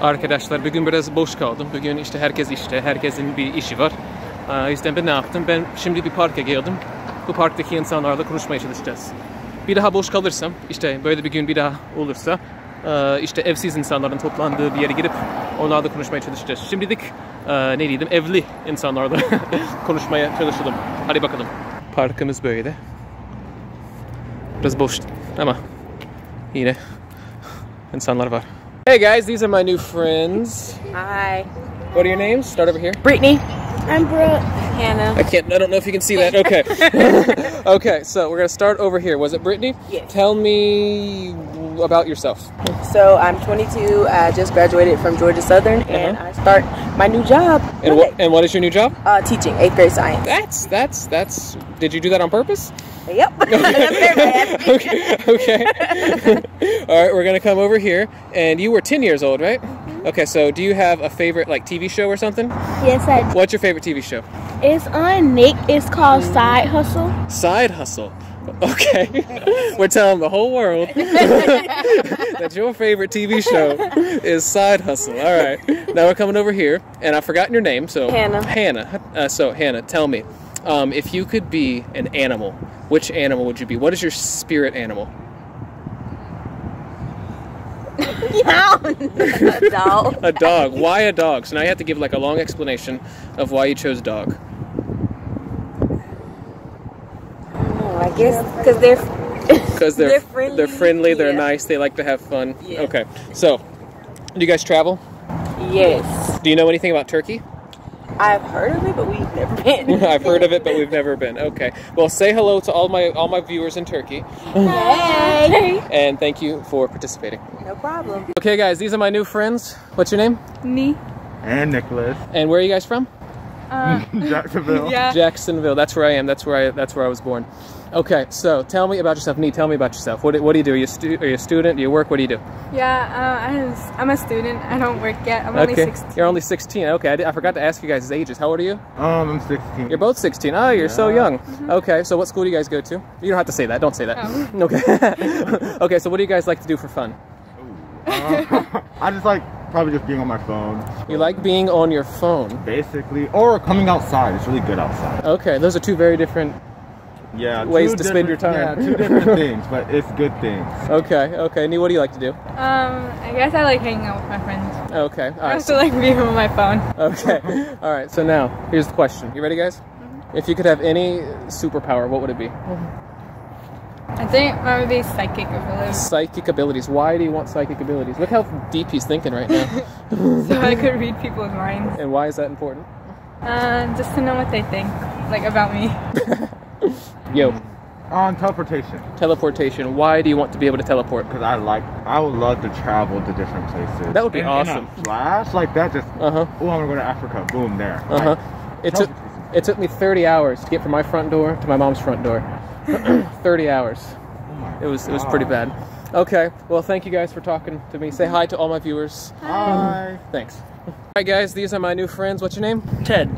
Arkadaşlar bugün biraz boş kaldım. Bugün işte herkes işte, herkesin bir işi var. O yüzden ben ne yaptım? Ben şimdi bir parka geldim. Bu parktaki insanlarla konuşmaya çalışacağız. Bir daha boş kalırsam, işte böyle bir gün bir daha olursa, işte evsiz insanların toplandığı bir yere girip onlarla konuşmaya çalışacağız. Şimdilik evli insanlarla konuşmaya çalışalım. Hadi bakalım. Parkımız böyle. Biraz boş ama yine insanlar var. Hey guys, these are my new friends. Hi. What are your names? Start over here. Brittany. I'm Brooke. Hannah. I don't know if you can see that. Okay. Okay, so we're going to start over here. Was it Brittany? Yes. Tell me about yourself. So I'm 22. I just graduated from Georgia Southern, and I start my new job. And what is your new job? Teaching 8th grade science. That's. Did you do that on purpose? Yep. That's Okay. All right, we're going to come over here. And you were 10 years old, right? Mm-hmm. Okay, so do you have a favorite like TV show or something? Yes, I do. What's your favorite TV show? It's on Nick. It's called Side Hustle. Side Hustle. Okay. We're telling the whole world that your favorite TV show is Side Hustle. All right. Now we're coming over here, and I've forgotten your name, so Hannah. Hannah, tell me, if you could be an animal, which animal would you be? What is your spirit animal? A dog. A dog. Why a dog? So now you have to give like a long explanation of why you chose dog. Oh, I guess because they're friendly. They're friendly. They're nice. They like to have fun. Yeah. Okay. So, do you guys travel? Yes. Do you know anything about Turkey? I've heard of it, but we've never been. I've heard of it, but we've never been. Okay. Well, say hello to all my viewers in Turkey. Hey. And thank you for participating. No problem. Okay, guys, these are my new friends. What's your name? Nee. And Nicholas. And where are you guys from? Jacksonville. Yeah. Jacksonville. That's where I am. That's where I was born. Okay. So tell me about yourself. Nee, tell me about yourself. What do you do? Are you a student? Do you work? What do you do? Yeah, I'm a student. I don't work yet. I'm only 16. You're only 16. Okay. I forgot to ask you guys' ages. How old are you? I'm 16. You're both 16. Oh, you're so young. Mm-hmm. Okay. So what school do you guys go to? You don't have to say that. Don't say that. Oh. Okay. Okay. So what do you guys like to do for fun? I just like. Probably just being on my phone. You like being on your phone? Basically, or coming outside. It's really good outside. Okay, those are two very different ways to spend your time. Yeah, two different things, but it's good things. Okay. Nee, what do you like to do? I guess I like hanging out with my friends. Okay, all right. I also like being on my phone. Okay, all right. So now, here's the question. You ready, guys? Mm-hmm. If you could have any superpower, what would it be? I think mine would be psychic abilities. Psychic abilities. Why do you want psychic abilities? Look how deep he's thinking right now. So I could read people's minds. And why is that important? Just to know what they think, like about me. Yo. On teleportation. Teleportation. Why do you want to be able to teleport? Because I would love to travel to different places. That would be awesome. In a flash like that, just oh, I'm gonna go to Africa. Boom, there. It took me 30 hours to get from my front door to my mom's front door. 30 hours. Oh, it was pretty bad. Okay, well, thank you guys for talking to me. Say hi to all my viewers. Hi. Thanks. All right, guys, these are my new friends. What's your name? Ted.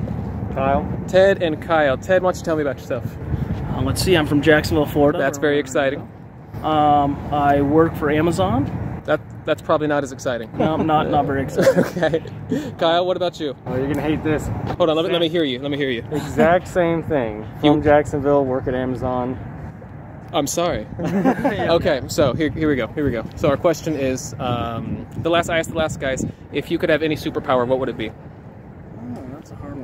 Kyle. Ted and Kyle. Ted, why don't you tell me about yourself? Let's see, I'm from Jacksonville, Florida. That's very exciting. I work for Amazon. That's probably not as exciting. No, not very exciting. Okay. Kyle, what about you? Oh, you're going to hate this. Hold on, let me hear you. Exact same thing. From Jacksonville, work at Amazon. I'm sorry. Okay, so here we go. So our question is, I asked the last guys, if you could have any superpower, what would it be? Oh, that's a hard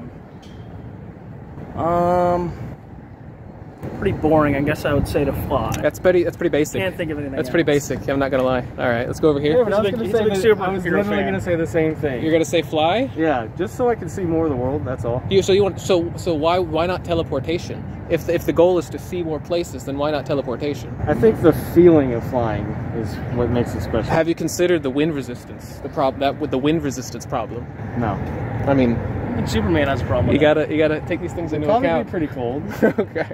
one. Pretty boring, I guess I would say to fly. That's pretty basic. Can't think of anything. That's pretty basic. I'm not gonna lie. All right, let's go over here. I was literally gonna say the same thing. You're gonna say fly? Yeah, just so I can see more of the world. That's all. So why not teleportation? If the goal is to see more places, then why not teleportation? I think the feeling of flying is what makes it special. Have you considered the wind resistance? The wind resistance problem? No. I mean. Superman has a problem. You gotta take these things into account. Probably be pretty cold. Okay.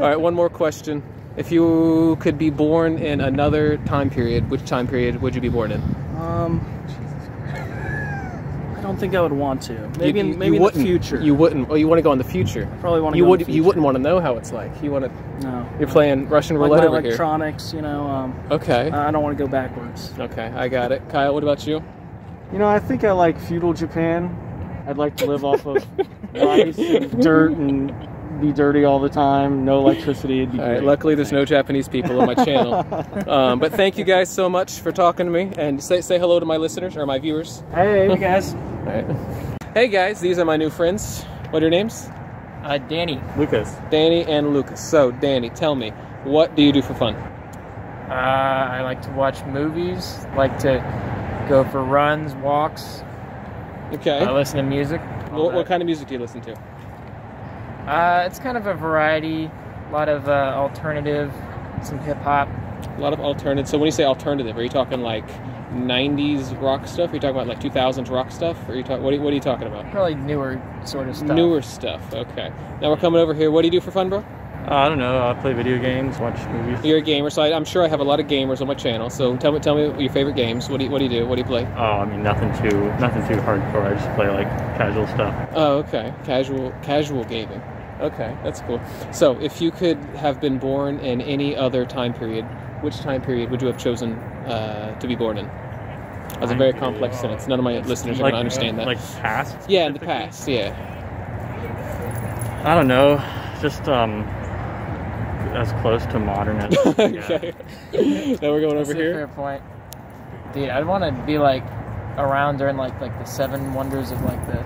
All right. One more question. If you could be born in another time period, which time period would you be born in? I don't think I would want to. Maybe in the future. You wouldn't. Oh, you want to go in the future? I probably want to. You wouldn't want to know how it's like. You want to. No. You're playing Russian roulette over here. Electronics. You know. Okay. I don't want to go backwards. Okay. I got it. Kyle, what about you? You know, I think I like feudal Japan. I'd like to live off of rice and dirt and be dirty all the time, no electricity. It'd be great. Luckily there's no Japanese people on my channel. But thank you guys so much for talking to me, and say hello to my listeners or my viewers. Hey guys. All right. Hey guys, these are my new friends. What are your names? Danny. Lucas. Danny and Lucas. So Danny, tell me, what do you do for fun? I like to watch movies, like to go for runs, walks. Okay. I listen to music. What kind of music do you listen to? It's kind of a variety, a lot of alternative, some hip-hop. A lot of alternative. So when you say alternative, are you talking like 90s rock stuff? Are you talking about like 2000s rock stuff? Or are you what are you talking about? Probably newer sort of stuff. Newer stuff, okay. Now we're coming over here. What do you do for fun, bro? I don't know. I play video games, watch movies. You're a gamer, so I'm sure I have a lot of gamers on my channel. So tell me your favorite games. What do you do? What do you play? Oh, I mean nothing too hardcore. I just play like casual stuff. Oh, okay. Casual gaming. Okay, that's cool. So if you could have been born in any other time period, which time period would you have chosen to be born in? That's a very complex sentence. None of my listeners are going to understand that. Like past? Yeah, in the past. Yeah. I don't know. Just as close to modern as okay. Now we're going over here. Fair point. Dude, I'd want to be like around during like the seven wonders of like the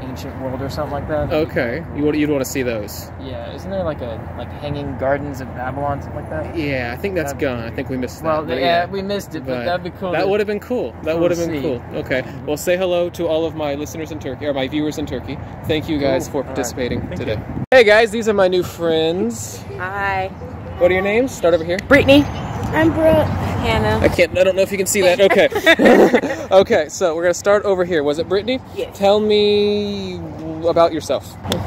ancient world or something like that. Okay. You'd want to see those. Yeah. Isn't there like hanging gardens of Babylon, something like that? Yeah, I think that's gone. I think we missed that. Well, yeah, we missed it, but that'd be cool. That would have been cool. That would have been cool. Okay. Well, say hello to all of my listeners in Turkey, or my viewers in Turkey. Thank you guys for participating today. Hey guys, these are my new friends. Hi. What are your names? Start over here. Brittany. I'm Brooke. Hannah. I don't know if you can see that. Okay. Okay, so we're going to start over here. Was it Brittany? Yes. Tell me about yourself.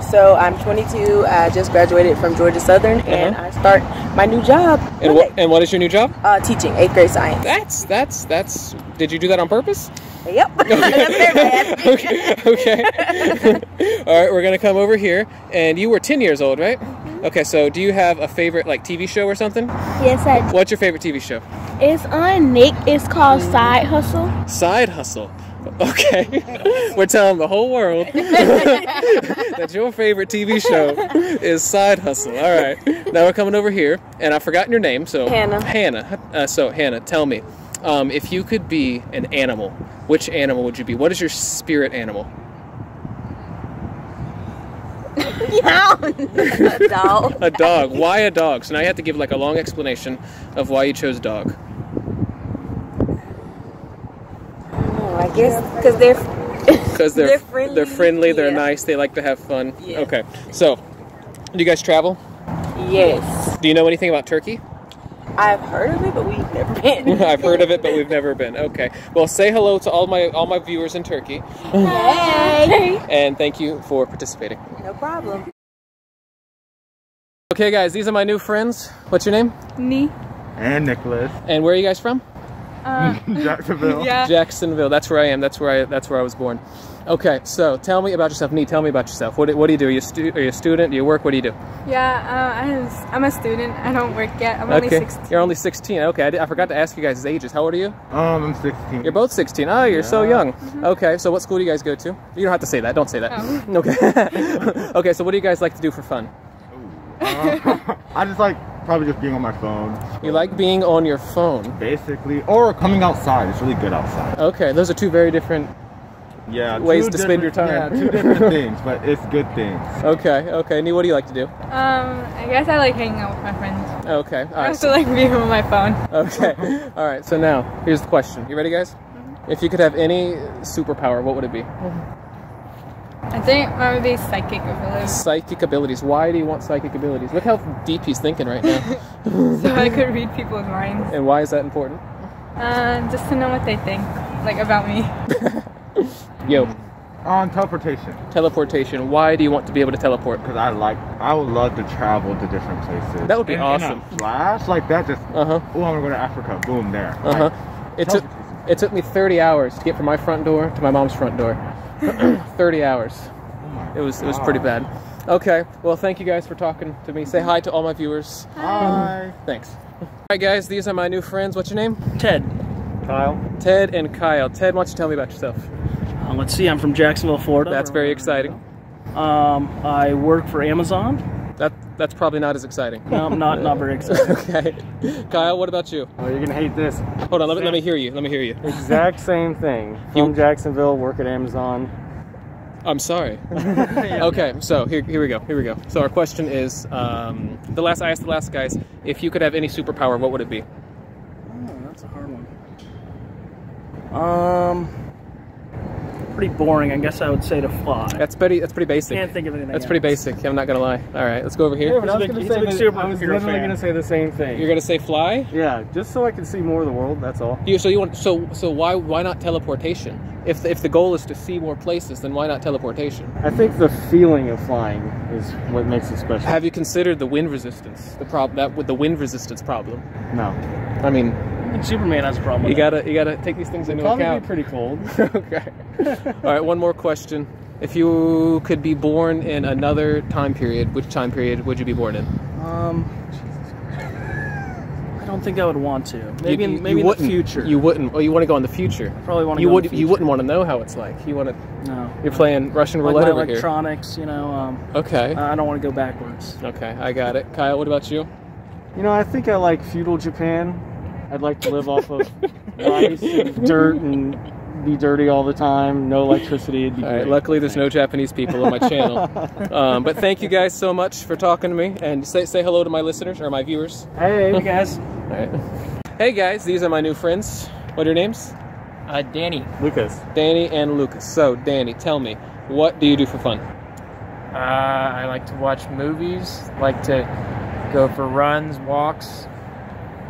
So I'm 22. I just graduated from Georgia Southern, and I start my new job. And what is your new job? Teaching 8th grade science. That's. Did you do that on purpose? Yep. Okay. All right, we're going to come over here, and you were 10 years old, right? Okay, so do you have a favorite like TV show or something? Yes, I do. What's your favorite TV show? It's on Nick. It's called Side Hustle. Side Hustle. Okay. We're telling the whole world that your favorite TV show is Side Hustle. All right. Now we're coming over here, and I've forgotten your name, so Hannah. Hannah. So Hannah, tell me, if you could be an animal, which animal would you be? What is your spirit animal? A dog. A dog. Why a dog? So now you have to give like a long explanation of why you chose dog. Oh, I guess because they're friendly. They're friendly. They're nice. They like to have fun. Yeah. Okay. So, do you guys travel? Yes. Do you know anything about Turkey? I've heard of it, but we've never been. I've heard of it, but we've never been. Okay. Well, say hello to all my viewers in Turkey. Hey. And thank you for participating. No problem. Okay, guys, these are my new friends. What's your name? Nee. And Nicholas. And where are you guys from? Jacksonville. Yeah. Jacksonville. That's where I am. That's where I was born. Okay, so tell me about yourself. Nee, tell me about yourself. What do you do? Are you a student? Do you work? What do you do? Yeah, I'm a student. I don't work yet. I'm only 16. You're only 16. Okay, I forgot to ask you guys' ages. How old are you? I'm 16. You're both 16. Oh, you're so young. Okay, so what school do you guys go to? You don't have to say that. Don't say that. Oh. Okay. Okay, so what do you guys like to do for fun? I just like probably just being on my phone. You like being on your phone? Basically, or coming outside. It's really good outside. Okay, those are two very different... Yeah, ways to spend your time. Yeah, two different things, but it's good things. Okay, okay. Nee, what do you like to do? I guess I like hanging out with my friends. Okay, all right. I also like being on my phone. Okay, all right. So now, here's the question. You ready, guys? If you could have any superpower, what would it be? I think mine would be psychic abilities. Psychic abilities. Why do you want psychic abilities? Look how deep he's thinking right now. So I could read people's minds. And why is that important? Just to know what they think, like about me. Yo. On teleportation. Teleportation. Why do you want to be able to teleport? Because I would love to travel to different places. That would be awesome. In a flash like that, just oh, I'm gonna go to Africa. Boom, there. It took me 30 hours to get from my front door to my mom's front door. 30 hours. Oh, it was pretty bad. Okay. Well, thank you guys for talking to me. Say hi to all my viewers. Hi. Thanks. All right, guys. These are my new friends. What's your name? Ted. Kyle. Ted and Kyle. Ted, why don't you tell me about yourself? Let's see, I'm from Jacksonville, Florida. That's very exciting. I work for Amazon. That's probably not as exciting. No, not very exciting. Okay. Kyle, what about you? Oh, you're gonna hate this. Hold on, let me hear you. Let me hear you. Exact same thing. From Jacksonville, work at Amazon. I'm sorry. Okay, so here we go. So our question is, I asked the last guys, if you could have any superpower, what would it be? Oh, that's a hard one. Pretty boring. I guess I would say to fly. That's pretty basic. Can't think of anything. That's pretty basic. I'm not gonna lie. All right, let's go over here. Yeah, I was literally gonna say the same thing. You're gonna say fly? Yeah, just so I can see more of the world. That's all. So why not teleportation? If the goal is to see more places, then why not teleportation? I think the feeling of flying is what makes it special. Have you considered the wind resistance? The wind resistance problem? No. I mean, even Superman has a problem. You gotta take these things into account. Probably be pretty cold. Okay. All right, one more question. If you could be born in another time period, which time period would you be born in? Jesus Christ. I don't think I would want to. Maybe in the future. You wouldn't. Oh, you want to go in the future? I probably want to. You wouldn't want to know how it's like. You want to. No. You're playing Russian roulette over here. Electronics, you know. Okay. I don't want to go backwards. Okay, I got it. Kyle, what about you? You know, I think I like feudal Japan. I'd like to live off of rice and dirt and be dirty all the time. No electricity. It'd be great. Luckily, there's no Japanese people on my channel. But thank you guys so much for talking to me. And say hello to my listeners or my viewers. Hey, guys. All right. Hey, guys. These are my new friends. What are your names? Danny. Lucas. Danny and Lucas. So, Danny, tell me, what do you do for fun? I like to watch movies. Like to go for runs, walks.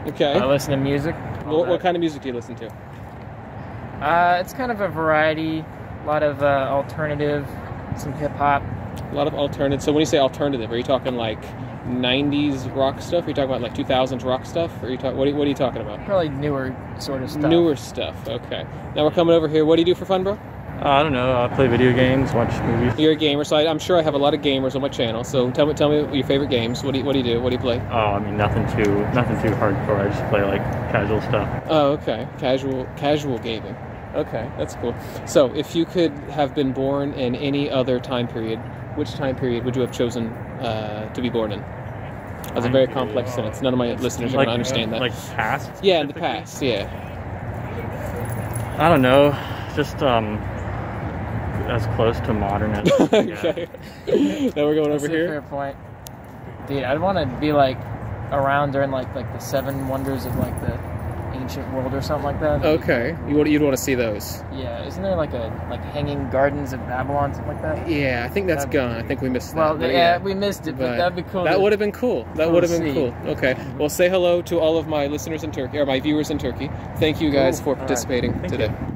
Okay. I listen to music. What kind of music do you listen to? It's kind of a variety, a lot of alternative, some hip-hop. A lot of alternative. So when you say alternative, are you talking like 90s rock stuff? Are you talking about like 2000s rock stuff? Or are you what are you talking about? Probably newer sort of stuff. Newer stuff, okay. Now we're coming over here. What do you do for fun, bro? I don't know. I play video games, watch movies. You're a gamer, so I'm sure I have a lot of gamers on my channel. So tell me your favorite games. What do you do? What do you play? Oh, I mean nothing too hardcore. I just play like casual stuff. Oh, okay. Casual gaming. Okay, that's cool. So if you could have been born in any other time period, which time period would you have chosen to be born in? That's a very complex sentence. None of my listeners are going to understand that. Like past? Yeah, in the past. Yeah. I don't know. Just as close to modern as Okay. Now we're going over here. Fair point. Dude, I'd want to be like around during like the seven wonders of like the ancient world or something like that. Okay. You'd want to see those. Yeah, isn't there like hanging gardens of Babylon, something like that? Yeah, I think that's gone. I think we missed that. Well, yeah, we missed it, but that'd be cool. That would have been cool. That would have been cool. Okay. Well, say hello to all of my listeners in Turkey or my viewers in Turkey. Thank you guys for participating today.